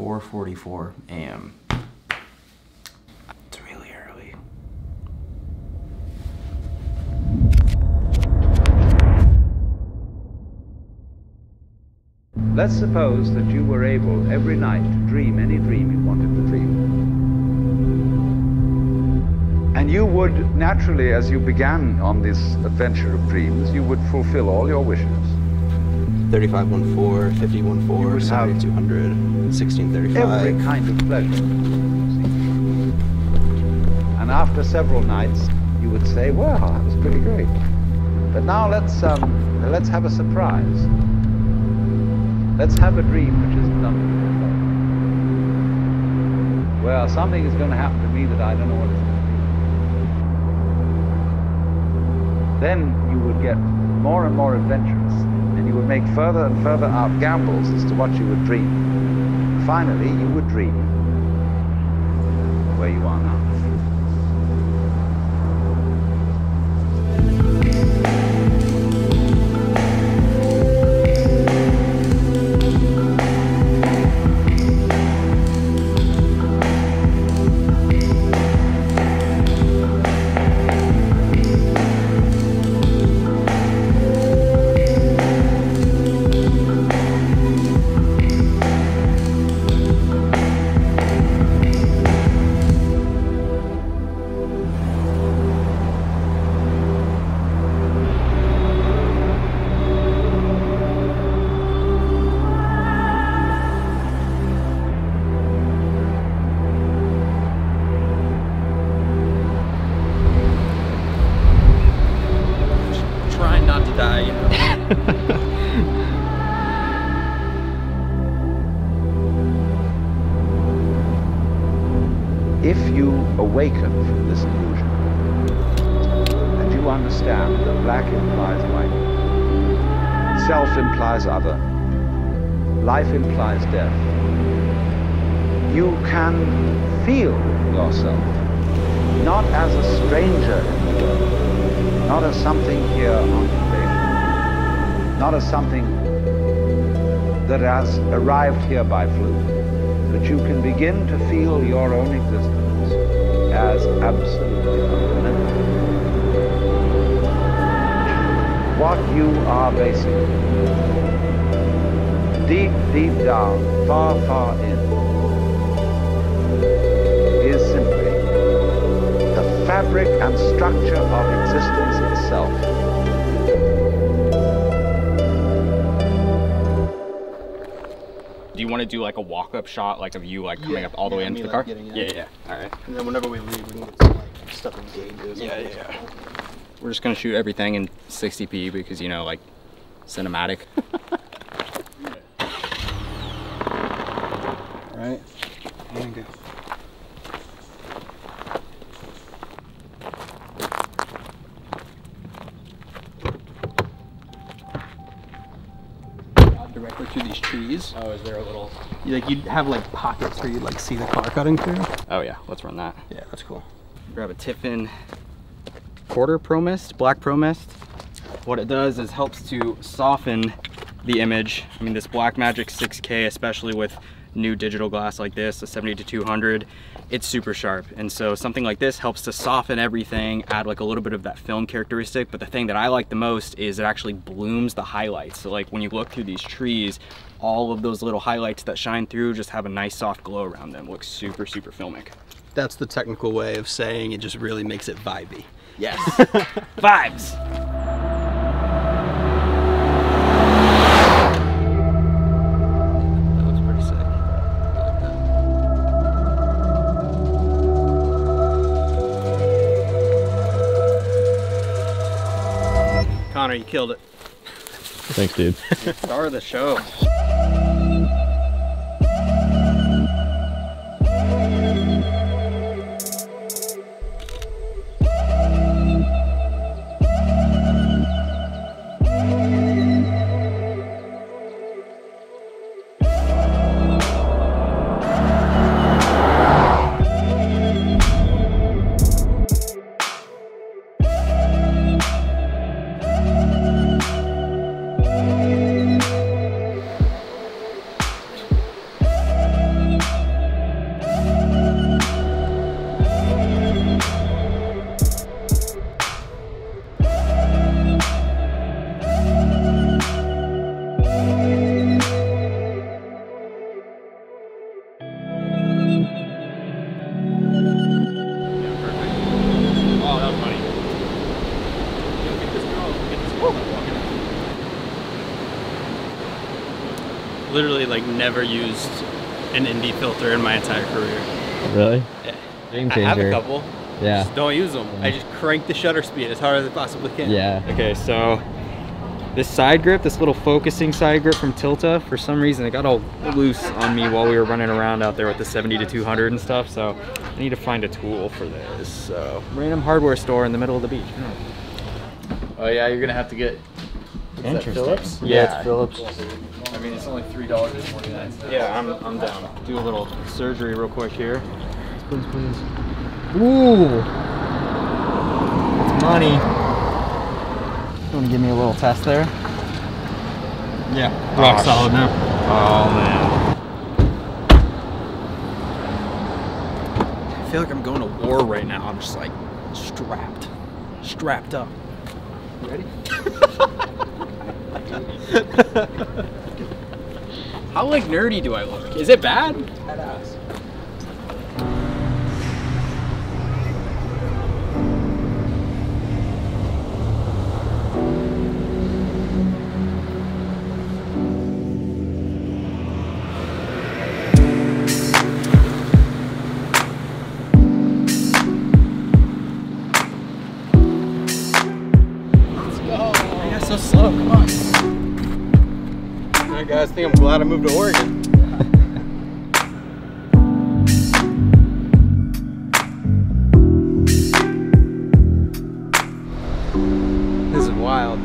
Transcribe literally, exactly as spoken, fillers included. four forty-four a m It's really early. Let's suppose that you were able every night to dream any dream you wanted to dream. And you would naturally, as you began on this adventure of dreams, you would fulfill all your wishes. thirty-five fourteen, fifty fourteen, seventy-two hundred, sixteen thirty-five. Every kind of pleasure. And after several nights, you would say, "Wow, that was pretty great. But now let's um, let's have a surprise. Let's have a dream which isn't done before. Well, something is going to happen to me that I don't know what it's going to be." Then you would get more and more adventurous. And you would make further and further out gambles as to what you would dream. Finally, you would dream where you are now. If you awaken from this illusion and you understand that black implies white, self implies other, life implies death, you can feel yourself not as a stranger in the world, not as something here on vacation, not as something that has arrived here by fluke. That you can begin to feel your own existence as absolutely fundamental. What you are basically, deep, deep down, far, far in, is simply the fabric and structure of existence itself. Do you want to do like a walk-up shot, like of you like coming yeah, up all the yeah, way into the like car? Getting in. Yeah, yeah, yeah. All right. And then whenever we leave, we can get some like stuff in gauges. Yeah, yeah, yeah. We're just gonna shoot everything in sixty p because you know, like, cinematic. All right. And go. Directly through these trees. Oh, is there a little... Like, you'd have, like, pockets where you'd, like, see the car cutting through. Oh, yeah. Let's run that. Yeah, that's cool. Grab a Tiffin Quarter Pro Mist, Black Pro Mist. What it does is helps to soften the image. I mean, this Blackmagic six K, especially with new digital glass like this, a seventy to two hundred, it's super sharp. And so something like this helps to soften everything, add like a little bit of that film characteristic. But the thing that I like the most is it actually blooms the highlights. So like when you look through these trees, all of those little highlights that shine through just have a nice soft glow around them. Looks super, super filmic. That's the technical way of saying it just really makes it vibey. Yes, vibes. Connor, you killed it. Thanks, dude. Star of the show. literally like never used an N D filter in my entire career. Really? Yeah. Game changer. I have a couple. Yeah. Just don't use them. Yeah. I just crank the shutter speed as hard as I possibly can. Yeah. Okay, so this side grip, this little focusing side grip from Tilta, for some reason it got all loose on me while we were running around out there with the seventy to two hundred and stuff, so I need to find a tool for this. So, random hardware store in the middle of the beach. Oh yeah, you're gonna have to get, is Interesting. that Phillips? Yeah, yeah, it's Phillips. I mean, it's only three dollars and forty-nine cents. Yeah, I'm, I'm down. Do a little surgery real quick here. Please, please. Ooh! It's money. You wanna give me a little test there? Yeah, rock solid now. Oh man. I feel like I'm going to war right now. I'm just like strapped, strapped up. You ready? How like nerdy do I look? Is it bad? Badass. So slow, come on. Alright guys, I think I'm glad I moved to Oregon. This is wild.